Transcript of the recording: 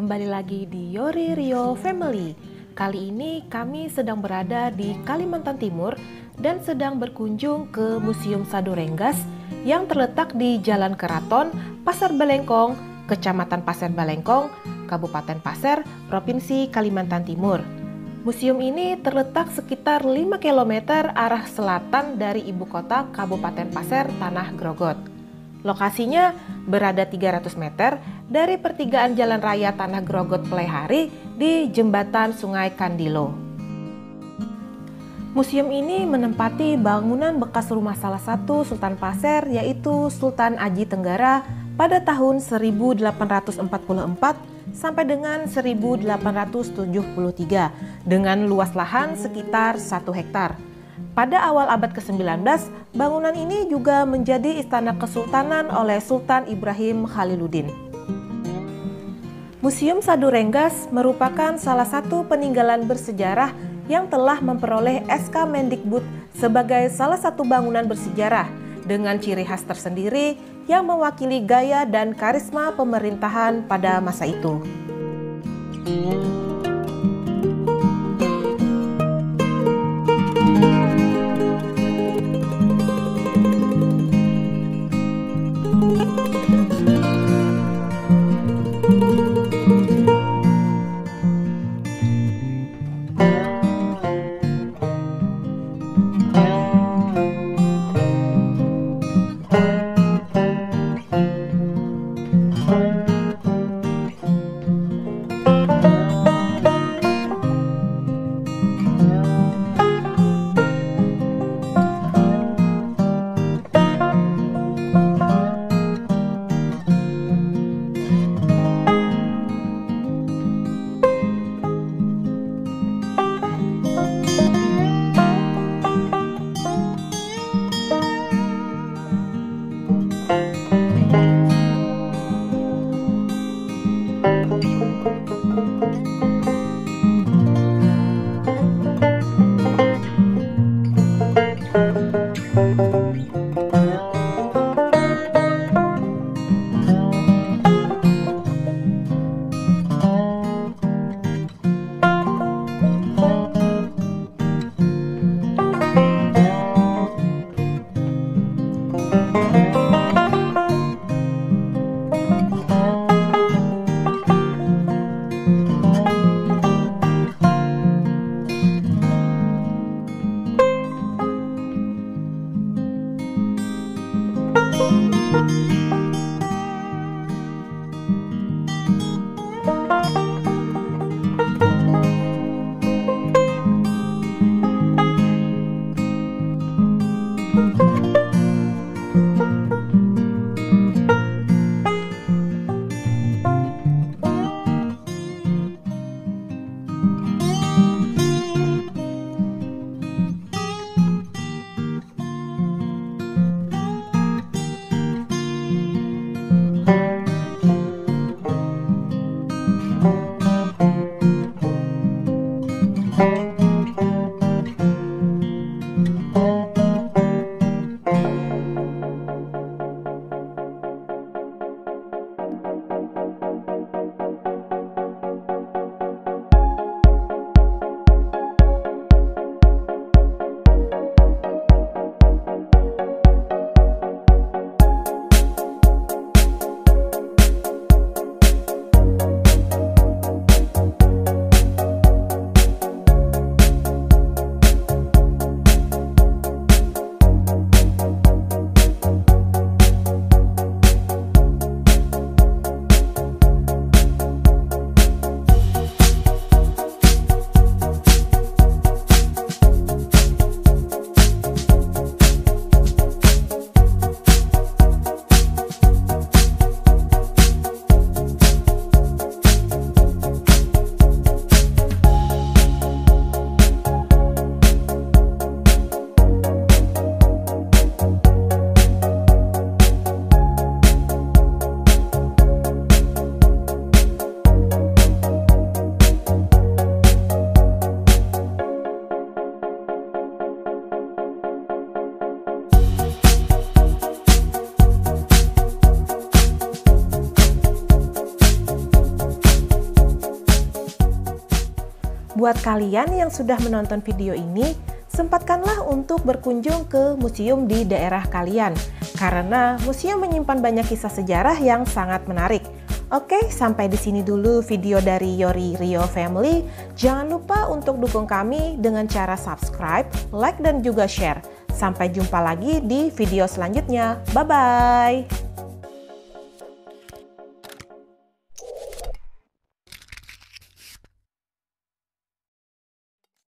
Kembali lagi di Yori Rio Family. Kali ini kami sedang berada di Kalimantan Timur dan sedang berkunjung ke Museum Sadurengas yang terletak di Jalan Keraton, Pasir Belengkong, Kecamatan Pasir Belengkong, Kabupaten Paser, Provinsi Kalimantan Timur. Museum ini terletak sekitar 5 km arah selatan dari ibu kota Kabupaten Paser, Tanah Grogot. Lokasinya berada 300 meter dari pertigaan Jalan Raya Tanah Grogot Pelaihari di Jembatan Sungai Kandilo. Museum ini menempati bangunan bekas rumah salah satu Sultan Paser, yaitu Sultan Aji Tenggara pada tahun 1844 sampai dengan 1873 dengan luas lahan sekitar 1 hektar. Pada awal abad ke-19, bangunan ini juga menjadi istana kesultanan oleh Sultan Ibrahim Khaliluddin. Museum Sadurengas merupakan salah satu peninggalan bersejarah yang telah memperoleh SK Mendikbud sebagai salah satu bangunan bersejarah dengan ciri khas tersendiri yang mewakili gaya dan karisma pemerintahan pada masa itu. Buat kalian yang sudah menonton video ini, sempatkanlah untuk berkunjung ke museum di daerah kalian, karena museum menyimpan banyak kisah sejarah yang sangat menarik. Oke, sampai di sini dulu video dari Yori Rio Family. Jangan lupa untuk dukung kami dengan cara subscribe, like, dan juga share. Sampai jumpa lagi di video selanjutnya. Bye-bye!